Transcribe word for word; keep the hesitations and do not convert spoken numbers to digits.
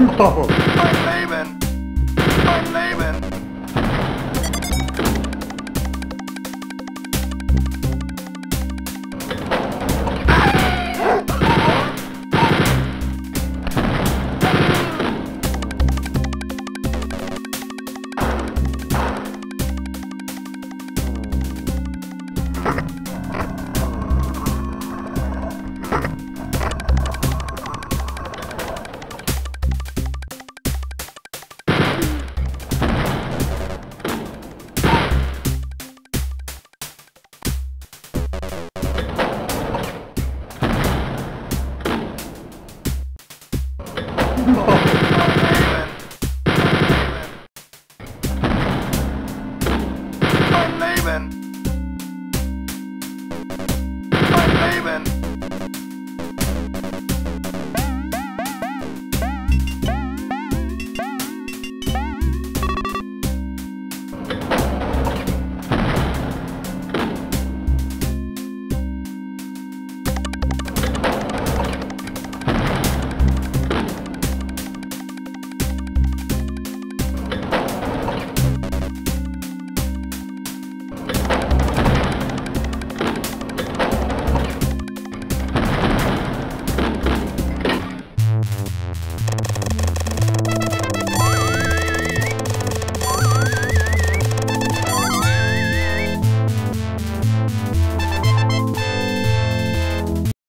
No! I'm leaving! I'm leaving! No!